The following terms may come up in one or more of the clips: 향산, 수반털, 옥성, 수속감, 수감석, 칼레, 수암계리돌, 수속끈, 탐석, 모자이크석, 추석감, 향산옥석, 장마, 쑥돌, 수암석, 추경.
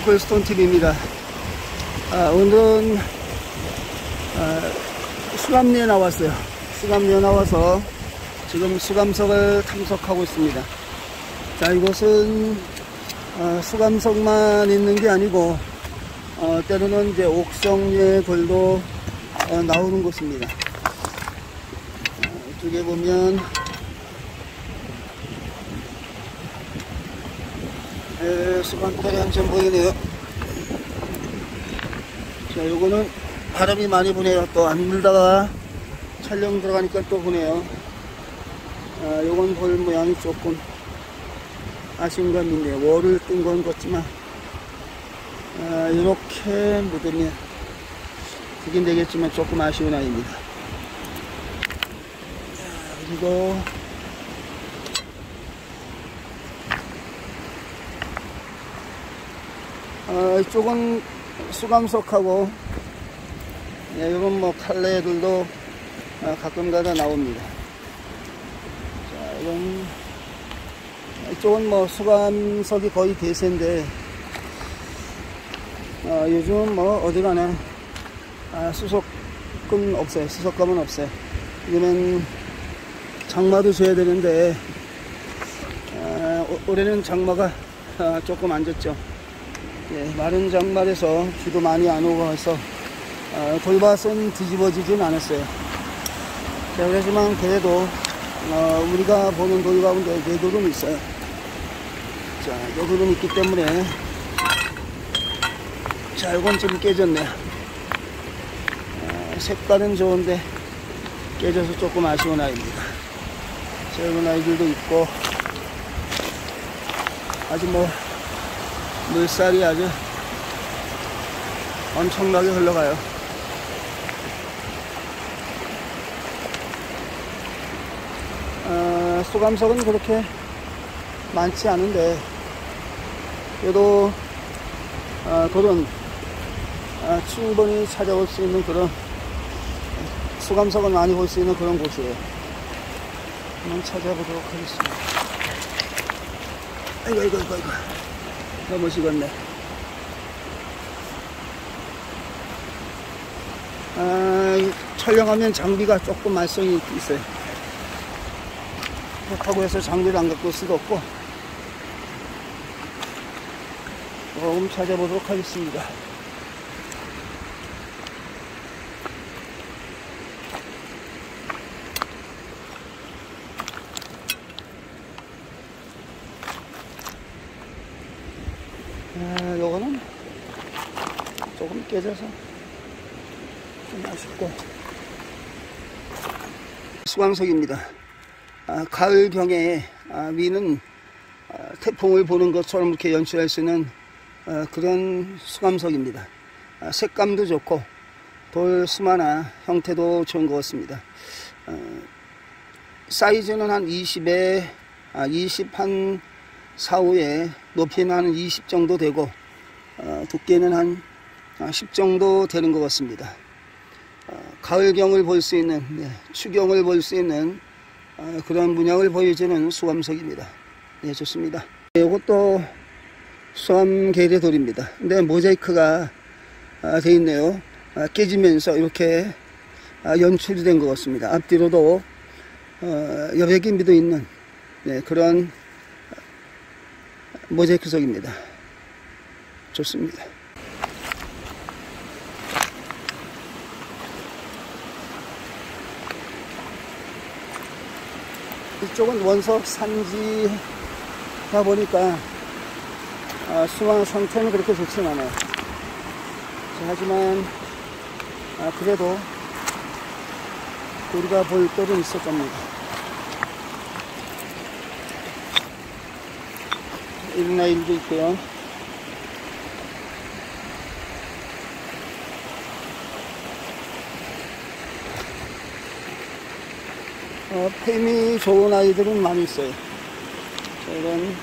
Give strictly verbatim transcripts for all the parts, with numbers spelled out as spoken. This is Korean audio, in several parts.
Cool Stone 티비입니다. 아, 오늘은 아, 수감리에 나왔어요. 수감리에 나와서 지금 수감석을 탐색하고 있습니다. 자, 이곳은 아, 수감석만 있는 게 아니고 어, 때로는 이제 옥성의 돌도 어, 나오는 곳입니다. 어, 이쪽에 보면 수반털이 한참 보이네요. 자, 요거는 바람이 많이 부네요. 또 안 물다가 촬영 들어가니까 또 부네요. 아, 요건 볼 모양이 조금 아쉬운 감이 있네요. 월을 뜬 건 같지만 아, 이렇게 묻으면 되긴 되겠지만 조금 아쉬운 아이입니다. 그리고 아, 이쪽은 수감석하고 예, 이건 뭐 칼레들도 아, 가끔가다 나옵니다. 자, 이건 이쪽은 뭐 수감석이 거의 대세인데 아, 요즘 뭐 어디 가나 아, 수속끈 없어요. 수속감은 없어요. 요즘엔 장마도 줘야 되는데 아, 올해는 장마가 아, 조금 안 졌죠. 예, 마른 장마에서 비도 많이 안 오고 해서 아, 돌밭은 뒤집어지진 않았어요. 자, 그렇지만 그래도 어, 우리가 보는 돌 가운데 네도름 있어요. 자, 네도름 있기 때문에 자, 이건 좀 깨졌네요. 아, 색깔은 좋은데 깨져서 조금 아쉬운 아이입니다. 젊은 아이들도 있고 아주 뭐 물살이 아주 엄청나게 흘러가요. 아, 수감석은 그렇게 많지 않은데 그래도 아, 그런 아, 충분히 찾아올 수 있는 그런 수감석을 많이 볼 수 있는 그런 곳이에요. 한번 찾아보도록 하겠습니다. 아이고 아이고 아이고, 아이고. 너무 식었네. 아, 촬영하면 장비가 조금 말썽이 있어요. 그렇다고 해서 장비를 안 갖고 올 수도 없고 조금 찾아보도록 하겠습니다. 아, 요거는 조금 깨져서 좀 아쉽고 수암석입니다. 아, 가을경에 아, 위는 아, 태풍을 보는 것처럼 이렇게 연출할 수 있는 아, 그런 수암석입니다. 아, 색감도 좋고 돌 수마나 형태도 좋은 것 같습니다. 아, 사이즈는 한 이십에 아, 이십 한 사후에 높이는 한 이십 정도 되고 어, 두께는 한 십 정도 되는 것 같습니다. 어, 가을경을 볼 수 있는 예, 추경을 볼 수 있는 어, 그런 문양을 보여주는 수암석입니다. 예, 좋습니다. 이것도 예, 수암계리돌입니다. 근데 모자이크가 아, 돼 있네요. 아, 깨지면서 이렇게 아, 연출이 된 것 같습니다. 앞뒤로도 어, 여백인미도 있는 예, 그런 모자이크석입니다. 좋습니다. 이쪽은 원석 산지다 보니까 아, 수강 상태는 그렇게 좋진 않아요. 자, 하지만 아, 그래도 우리가 볼 돌은 있을 겁니다. 이런 아이들도 있고요. 어, 팸이 좋은 아이들은 많이 있어요. 자, 이런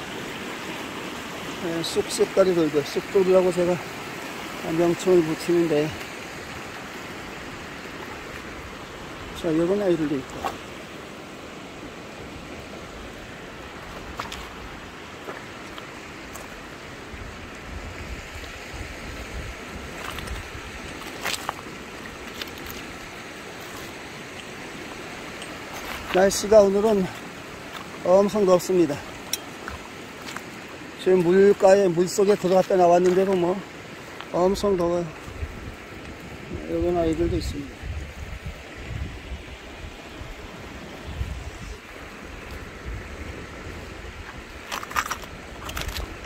예, 쑥 색깔이 돌고 쑥돌이라고 제가 명칭을 붙이는데 자, 이런 아이들도 있고 날씨가 오늘은 엄청 덥습니다. 지금 물가에 물속에 들어갔다 나왔는데도 뭐 엄청 더워요. 이런 아이들도 있습니다.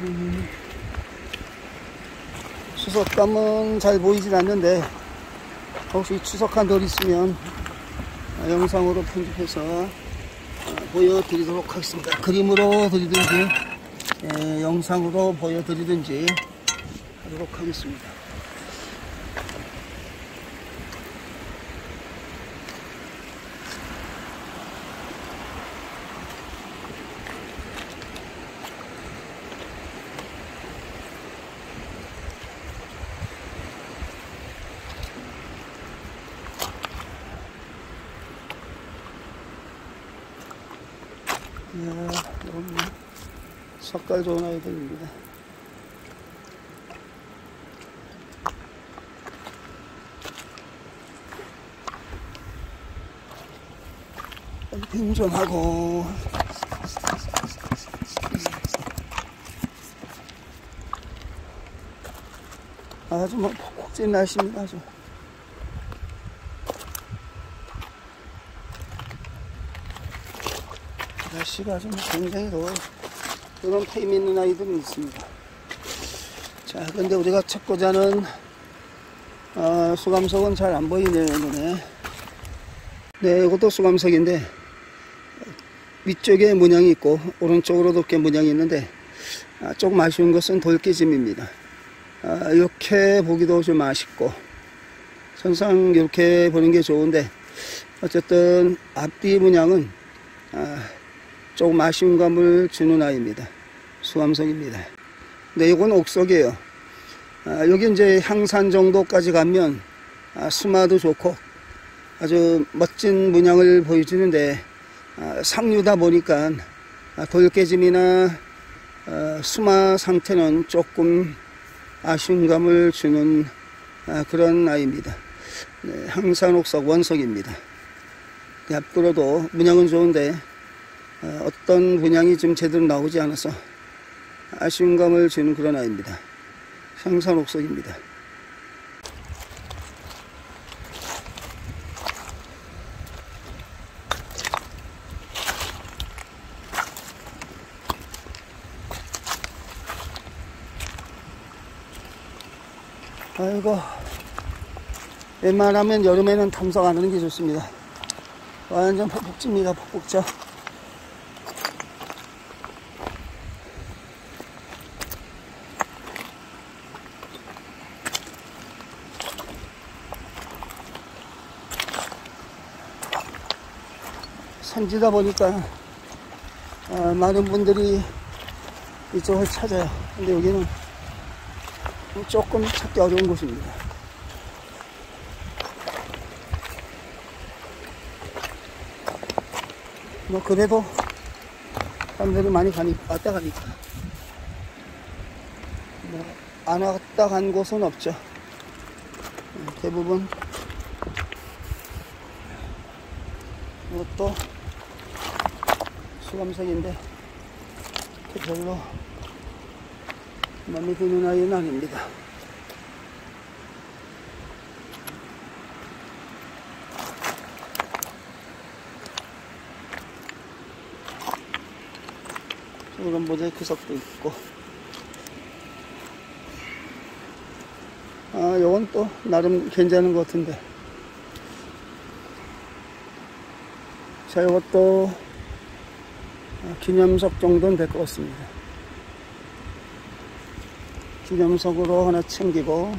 음, 추석감은 잘 보이진 않는데 혹시 추석한 돌 있으면 영상으로 편집해서 보여드리도록 하겠습니다. 그림으로 드리든지 예, 영상으로 보여드리든지 하도록 하겠습니다. 이야, 너무 색깔 좋은 아이들입니다. 빙전하고 아주 뭐 폭진 날씨입니다. 아주. 날씨가 좀 굉장히 더워요. 이런 타임 있는 아이들은 있습니다. 자, 근데 우리가 찾고자 하는 아, 수감석은 잘 안 보이네요, 눈에. 네, 이것도 수감석인데 위쪽에 문양이 있고 오른쪽으로도 이렇게 문양이 있는데 아, 조금 아쉬운 것은 돌기짐입니다. 아, 이렇게 보기도 좀 아쉽고 항상 이렇게 보는 게 좋은데 어쨌든 앞뒤 문양은 아, 조금 아쉬운 감을 주는 아이입니다. 수암석입니다. 네, 이건 옥석이에요. 아, 여기 이제 향산 정도까지 가면 아, 수마도 좋고 아주 멋진 문양을 보여주는데 아, 상류다 보니까 아, 돌깨짐이나 아, 수마 상태는 조금 아쉬운 감을 주는 아, 그런 아이입니다. 네, 향산옥석 원석입니다. 네, 앞으로도 문양은 좋은데 어떤 분양이 좀 제대로 나오지 않아서 아쉬운 감을 주는 그런 아이입니다. 향산옥석입니다. 아이고, 웬만하면 여름에는 탐석 안 하는 게 좋습니다. 완전 폭폭지입니다. 폭폭자. 산지다 보니까 아, 많은 분들이 이쪽을 찾아요. 근데 여기는 조금 찾기 어려운 곳입니다. 뭐 그래도 사람들이 많이 가니, 왔다 가니까 뭐 안 왔다 간 곳은 없죠. 대부분 이것도 수감석인데 별로 마음에 드는 아이는 아닙니다. 이런 모자이크석도 있고 아 이건 또 나름 괜찮은 것 같은데 자 이것도 기념석 정도는 될 것 같습니다. 기념석으로 하나 챙기고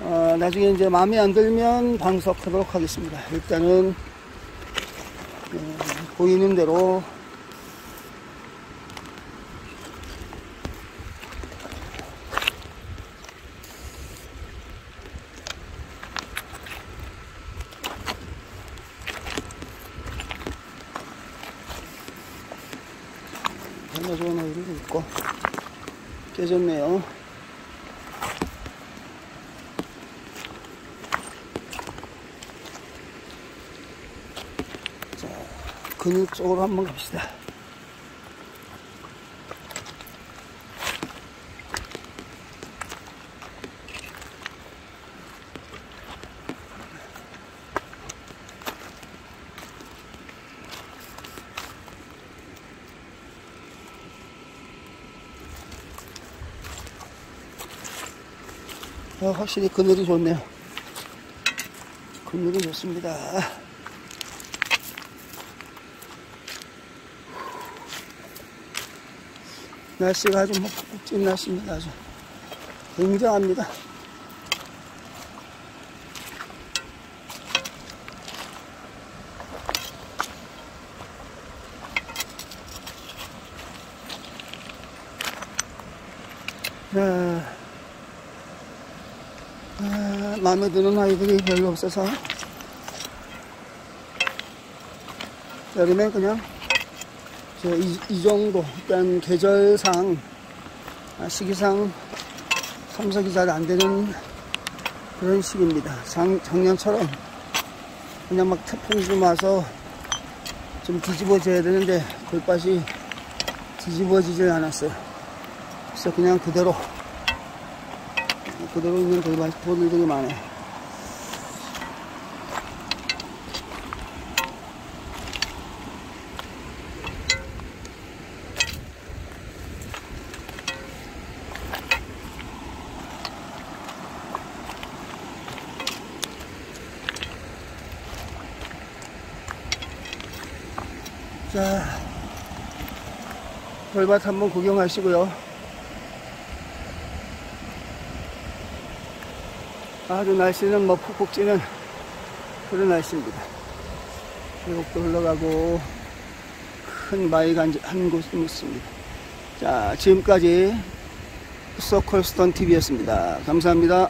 어, 나중에 이제 마음에 안 들면 방석하도록 하겠습니다. 일단은 어, 보이는 대로 좋은 아이들도 있고 깨졌네요. 자, 근육 쪽으로 한번 갑시다. 아, 확실히 그늘이 좋네요. 그늘이 좋습니다. 날씨가 아주 뭐 푹푹 찐 날씨입니다. 아주 굉장합니다. 야. 아, 마음에 드는 아이들이 별로 없어서 여름엔 그냥 저 이, 이 정도, 일단 계절상 시기상 참석이 잘 안 되는 그런 시기입니다. 장, 작년처럼 그냥 막 태풍 좀 와서 좀 뒤집어져야 되는데 돌밭이 뒤집어지질 않았어요. 그래서 그냥 그대로 그대로 있는 돌밭, 돌들이 많아요. 자, 돌밭 한번 구경하시고요. 아주 날씨는 뭐 푹푹 찌는 그런 날씨입니다. 계곡도 흘러가고 큰 바위가 한 곳이 있습니다. 자, 지금까지 Cool Stone 티비였습니다. 감사합니다.